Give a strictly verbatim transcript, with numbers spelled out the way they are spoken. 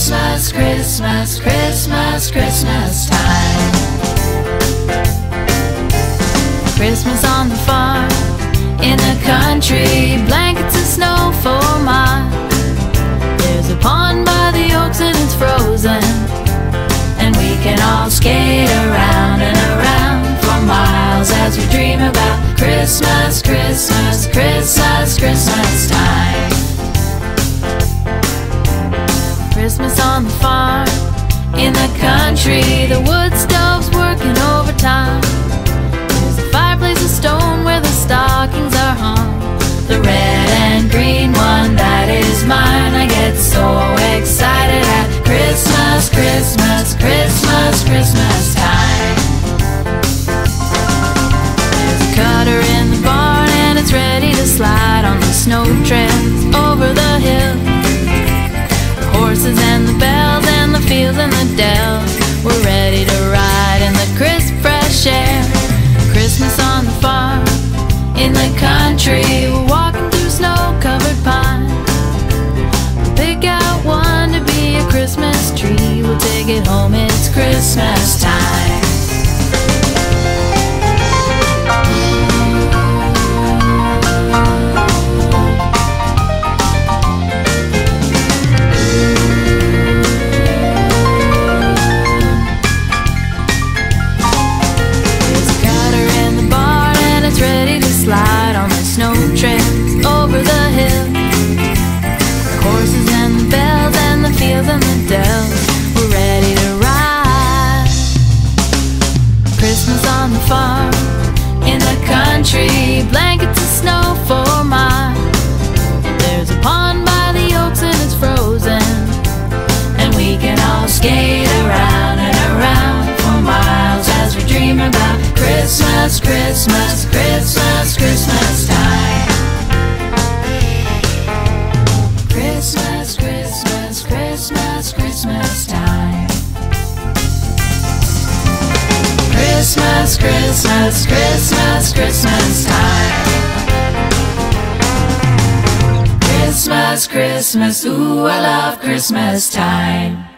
Christmas, Christmas, Christmas, Christmas time. Christmas on the farm, in the country, blankets and snow for miles. There's a pond by the oaks and it's frozen, and we can all skate around and around for miles as we dream about Christmas, Christmas, Christmas, Christmas time. Christmas on the farm, in the country, the wood stove's working overtime. There's a fireplace of stone where the stockings are hung. The red and green one that is mine. I get so excited at Christmas, Christmas, Christmas, Christmas time. There's a cutter in the barn and it's ready to slide on the snow trails over the hill. Horses and the bells and the fields and the dells, we're ready to ride in the crisp, fresh air. Christmas on the farm, in the country, we're walking through snow-covered pines. We'll pick out one to be a Christmas tree, we'll take it home, it's Christmas time. Blankets of snow for miles. There's a pond by the oaks and it's frozen, and we can all skate around and around for miles as we dream about Christmas, Christmas, Christmas, Christmas time. Christmas, Christmas, Christmas, Christmas time. Christmas, Christmas, Christmas, Christmas time. Christmas, Christmas, ooh, I love Christmas time.